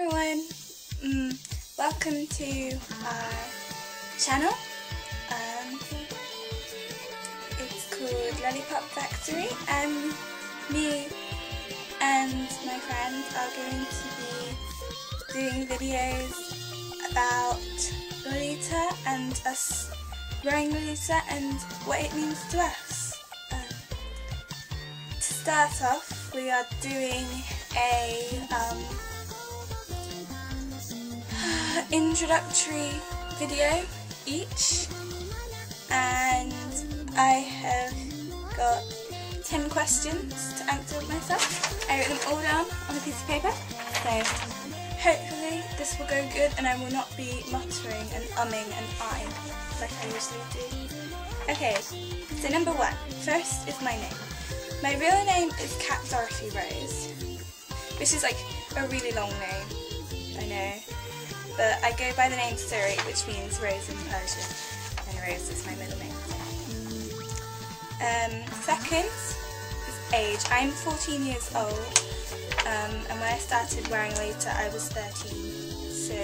everyone, welcome to our channel. It's called Lollipop Factory, and me and my friend are going to be doing videos about Lolita and us growing Lolita and what it means to us. To start off, we are doing a introductory video each, and I have got 10 questions to answer with myself. I wrote them all down on a piece of paper, so hopefully this will go good and I will not be muttering and umming and eyeing like I usually do. Okay, so number one, first is my name. My real name is Cat Dorothy Rose, which is like a really long name, I know, but I go by the name Suri, which means rose in Persian, and Rose is my middle name. Second is age. I'm 14 years old, and when I started wearing Lolita I was 13, so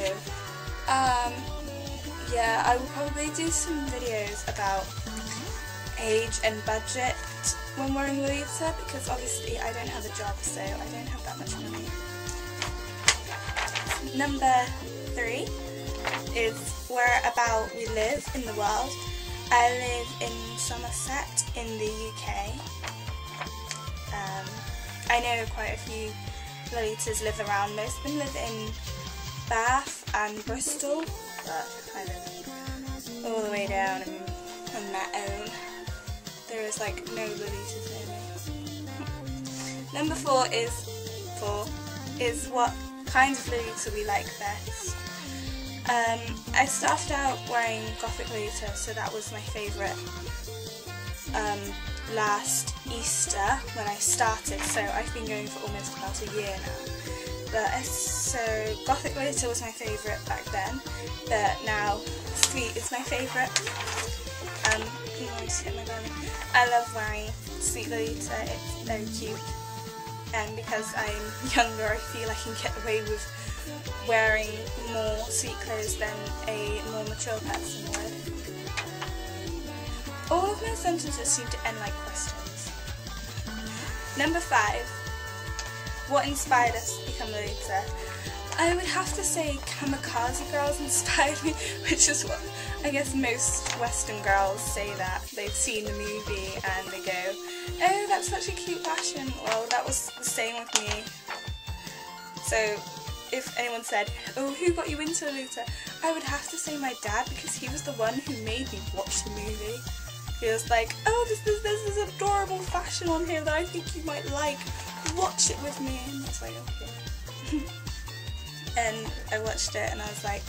yeah, I will probably do some videos about age and budget when wearing Lolita, because obviously I don't have a job, so I don't have that much money. Number three is whereabout we live in the world. I live in Somerset in the UK. I know quite a few Lolitas live around. Most of them live in Bath and Bristol, but I live all the way down on that own. There is like no Lolitas there. Number four is what kind of Lolita we like best. I started out wearing Gothic Lolita, so that was my favourite last Easter when I started, so I've been going for almost about a year now. But so Gothic Lolita was my favourite back then, but now Sweet is my favourite. I love wearing Sweet Lolita, it's very cute, and because I'm younger I feel I can get away with wearing more sweet clothes than a more mature person would. All of my sentences seem to end like questions. Number five, what inspired us to become Lolita? I would have to say Kamikaze Girls inspired me, which is what I guess most Western girls say, that they've seen the movie and they go, oh, that's such a cute fashion. Well, that was the same with me. So if anyone said, oh, who got you into Lolita, I would have to say my dad, because he was the one who made me watch the movie. He was like, oh, this is adorable fashion on here that I think you might like. Watch it with me. And I was like, okay. And I watched it and I was like,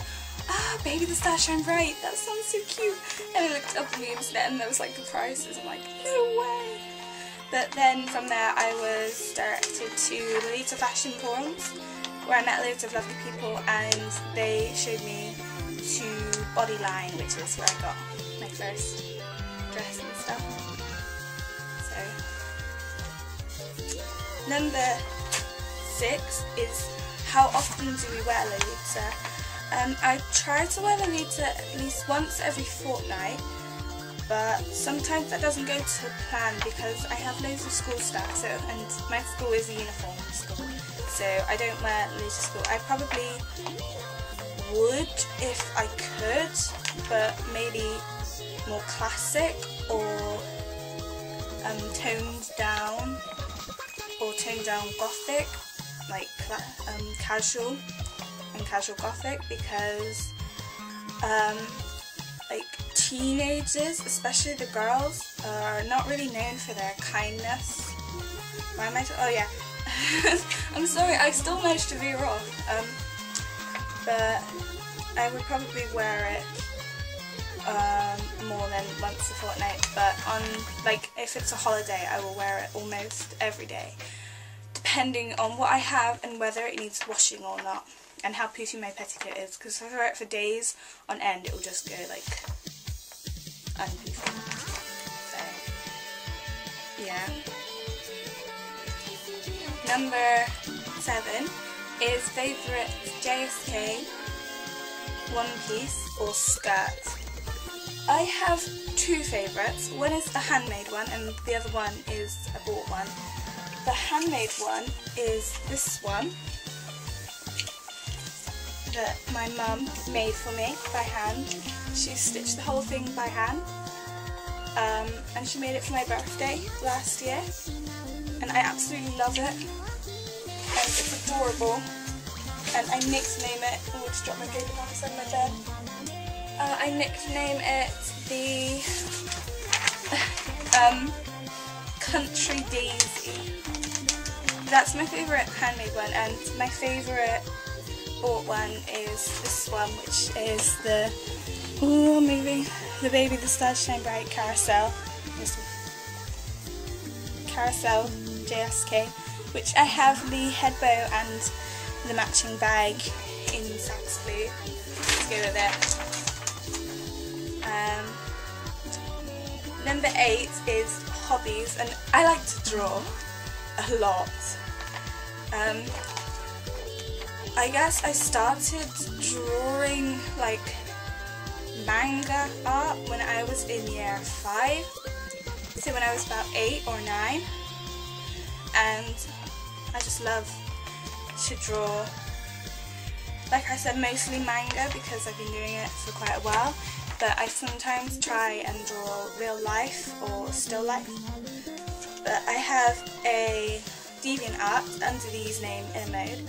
ah, Baby the Star Shine Bright, that sounds so cute. And I looked up on the internet and there was like the prices. I'm like, no way. But then from there I was directed to Lolita Fashion Forums, where I met loads of lovely people and they showed me to Bodyline, which is where I got my first dress and stuff. So number six is, how often do we wear Lolita? I try to wear Lolita at least once every fortnight, but sometimes that doesn't go to plan because I have loads of school stuff, so, and my school is a uniform school, so I don't wear Lolita to school. I probably would if I could, but maybe more classic or toned down, or toned down Gothic, like casual and casual Gothic, because like teenagers, especially the girls, are not really known for their kindness. Why am I? Oh yeah, I'm sorry. I still managed to veer off. But I would probably wear it more than once a fortnight. But on like if it's a holiday, I will wear it almost every day, depending on what I have and whether it needs washing or not, and how poofy my petticoat is, because if I wear it for days on end it will just go like unpoofy. So yeah. Number seven is favourite JSK one piece or skirt. I have two favourites. One is the handmade one and the other one is a bought one. The handmade one is this one that my mum made for me by hand. She stitched the whole thing by hand, and she made it for my birthday last year, and I absolutely love it. And it's adorable, and I nickname it, oh, I just dropped my paper on beside my bed. I nickname it the Country Daisy. That's my favourite handmade one, and my favourite bought one is this one, which is the, oh, maybe the Baby the Stars Shine Bright Carousel. This one. Carousel JSK. Which I have the head bow and the matching bag in Sax Blue to go with it. Number 8 is hobbies, and I like to draw a lot. I guess I started drawing like manga art when I was in year 5, so when I was about 8 or 9, and I just love to draw, like I said, mostly manga because I've been doing it for quite a while, but I sometimes try and draw real life or still life. But I have a DeviantArt under the username Innamode,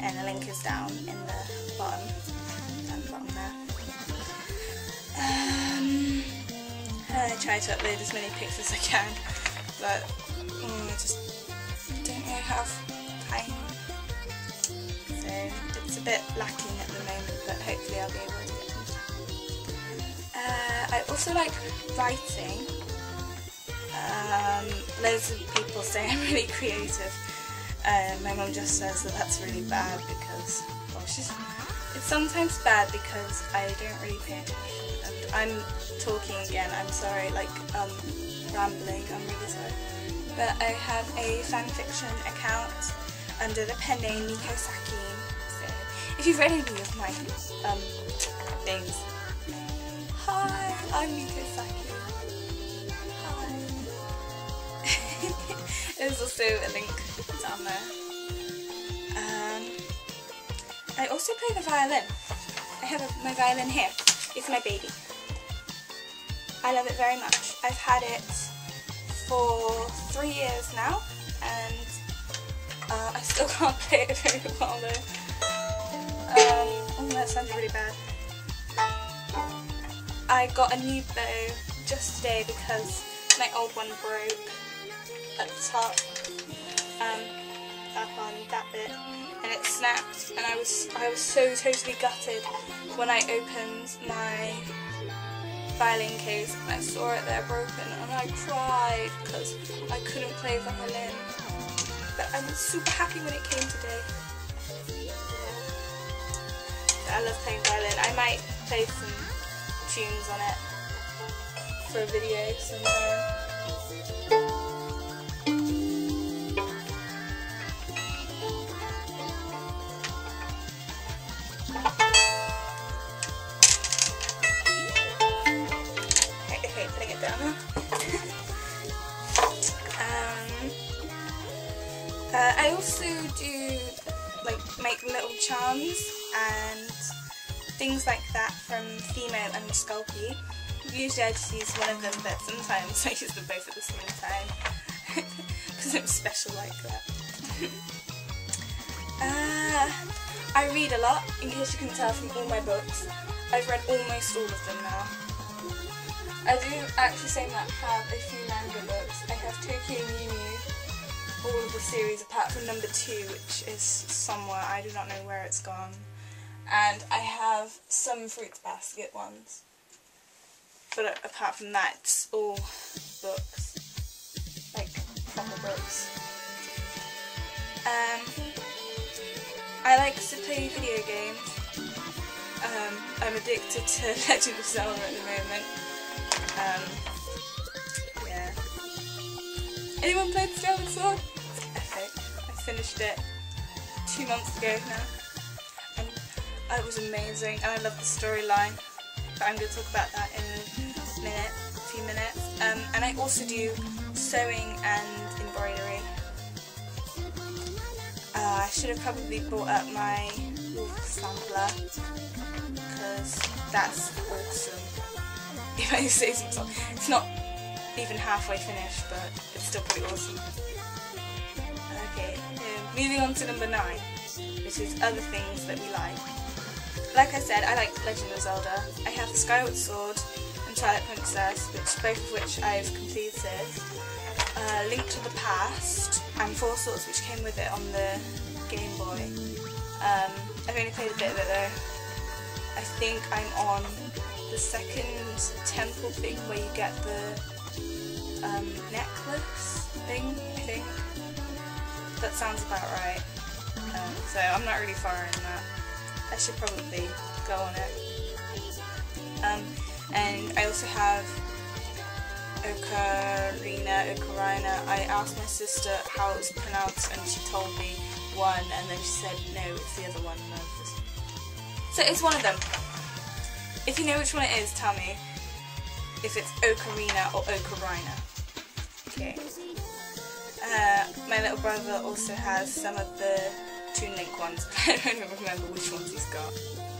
and the link is down in the bottom, down the bottom there. I try to upload as many pictures as I can, but I just don't really have time, so it's a bit lacking at the moment, but hopefully I'll be able to get them. I also like writing. Loads of people say I'm really creative. My mum just says that that's really bad because, well, it's sometimes bad because I don't really pay attention. And I'm talking again, I'm sorry, like rambling, I'm really sorry. But I have a fanfiction account under the pen name Meikosaki, so if you've read any of my things, hi, I'm Meikosaki, hi. There's also a link down there. I also play the violin. I have my violin here, it's my baby. I love it very much. I've had it for 3 years now, and I still can't play it very well though. Oh, that sounded really bad. I got a new bow just today because my old one broke at the top, up on that bit, and it snapped, and I was so totally gutted when I opened my violin case and I saw it there broken, and I cried because I couldn't play violin. But I was super happy when it came today. Yeah. I love playing violin. I might play some tunes on it for a video sometime. I also do make little charms and things like that from Fimo and Sculpey. Usually I just use one of them, but sometimes I use them both at the same time because I'm special like that. I read a lot, in case you can tell from all my books. I've read almost all of them now. I do actually say that I have a few manga books. I have Tokyo Mew Mew, all of the series apart from number 2, which is somewhere, I do not know where it's gone, and I have some Fruit Basket ones, but apart from that it's all books, like proper books. I like to play video games. I'm addicted to Legend of Zelda at the moment. Anyone played Skyward Sword? It's epic. I finished it 2 months ago now, and it was amazing, and I love the storyline, but I'm going to talk about that in a minute, a few minutes. And I also do sewing and embroidery. I should have probably brought up my wolf sampler, because that's awesome. If I say something, it's not even halfway finished, but it's still pretty awesome. Okay, moving on to number 9, which is other things that we like. Like I said, I like Legend of Zelda. I have the Skyward Sword and Twilight Princess, both of which I've completed. Link to the Past and Four Swords, which came with it on the Game Boy. I've only played a bit of it though. I think I'm on the second temple thing where you get the necklace thing, I think. That sounds about right. So I'm not really far in that. I should probably go on it. And I also have Ocarina. I asked my sister how it was pronounced and she told me one, and then she said no, it's the other one. So it's one of them. If you know which one it is, tell me if it's Ocarina or Ocarina. Okay. My little brother also has some of the Toon Link ones, but I don't even remember which ones he's got.